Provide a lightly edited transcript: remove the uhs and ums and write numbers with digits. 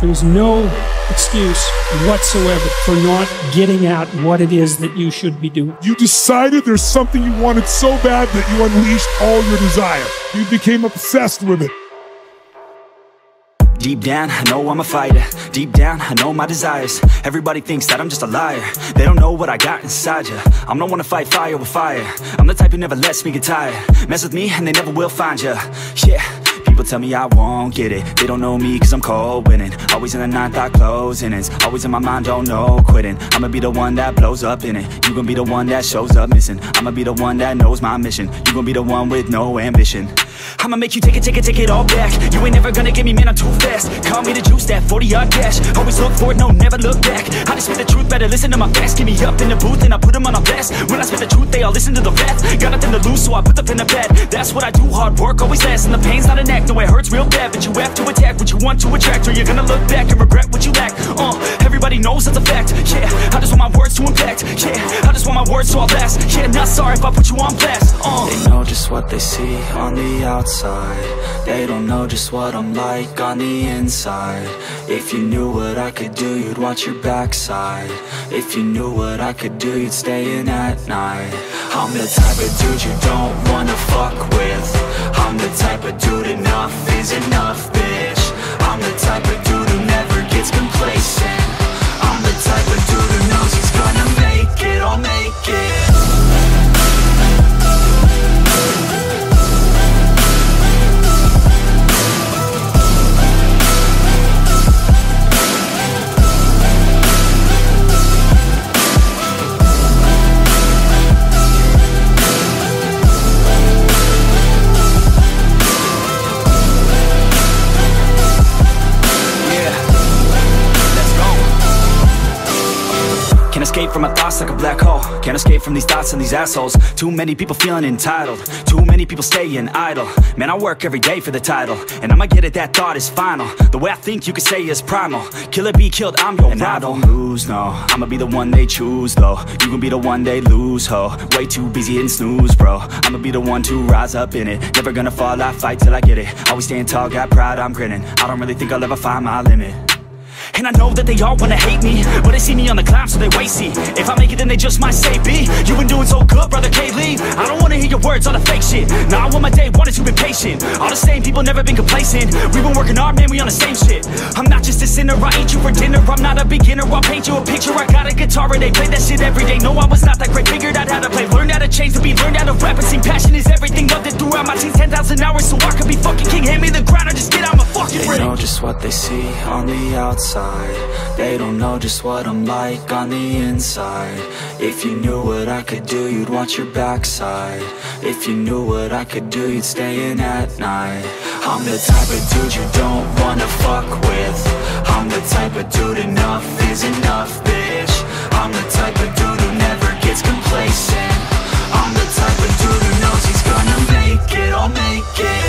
There's no excuse whatsoever for not getting at what it is that you should be doing. You decided there's something you wanted so bad that you unleashed all your desire. You became obsessed with it. Deep down, I know I'm a fighter. Deep down, I know my desires. Everybody thinks that I'm just a liar. They don't know what I got inside ya. I'm not one to fight fire with fire. I'm the type who never lets me get tired. Mess with me and they never will find ya. Yeah, people tell me I won't get it. They don't know me cause I'm cold winning. Always in the ninth, I close in it. Always in my mind, don't know quitting. I'ma be the one that blows up in it. You gon' be the one that shows up missing. I'ma be the one that knows my mission. You gon' be the one with no ambition. I'ma make you take it all back. You ain't never gonna get me, man, I'm too fast. Call me the juice, that 40-yard dash. Always look forward, no, never look back. I just spit the truth, better listen to my facts. Give me up in the booth and I put them on a blast. When I spit the truth, they all listen to the facts. Got nothing to lose, so I put the pen to bed. That's what I do, hard work always lasts. And the pain's not an act, no, it hurts real bad. But you have to attack what you want to attract, or you're gonna look back and regret what you lack. Everybody knows that's a fact, yeah. I just want my words to impact, yeah. I just want my words so I'll last. Yeah, not sorry if I put you on blast. They know just what they see on the outside. They don't know just what I'm like on the inside. If you knew what I could do, you'd watch your backside. If you knew what I could do, you'd stay in at night. I'm the type of dude you don't wanna fuck with. I'm the type of dude enough is enough, bitch. I'm the type of dude who never gets complacent. I'm the type of dude who knows he's gonna make it, I'll make it. Escape from my thoughts like a black hole. Can't escape from these thoughts and these assholes. Too many people feeling entitled. Too many people staying idle. Man, I work every day for the title, and I'ma get it, that thought is final. The way I think you could say is primal. Killer be killed, I'm your rival. I don't lose, no, I'ma be the one they choose, though. You can be the one they lose, ho. Way too busy hitting snooze, bro. I'ma be the one to rise up in it. Never gonna fall, I fight till I get it. Always stand tall, got pride, I'm grinning. I don't really think I'll ever find my limit. And I know that they all wanna hate me, but they see me on the climb, so they wait, see. If I make it, then they just might say, B, you been doing so good, brother K. Lee. I don't wanna hear your words on the fake shit. Nah, I want my day one, is you been patient. All the same people, never been complacent. We been working hard, man, we on the same shit. I'm not just a sinner, I ain't you for dinner. I'm not a beginner, I'll paint you a picture. I got a guitar and they play that shit every day. No, I was not that great, figured out how to play. Learned how to change to be, learned how to rap and sing. Passion is everything, loved it throughout my teens. 10,000 hours, so I could be fucking king. Hand me the grind, I just get out my fucking ring. They know just what they see on the outside. They don't know just what I'm like on the inside. If you knew what I could do, you'd watch your backside. If you knew what I could do, you'd stay in at night. I'm the type of dude you don't wanna fuck with. I'm the type of dude enough is enough, bitch. I'm the type of dude who never gets complacent. I'm the type of dude who knows he's gonna make it, I'll make it.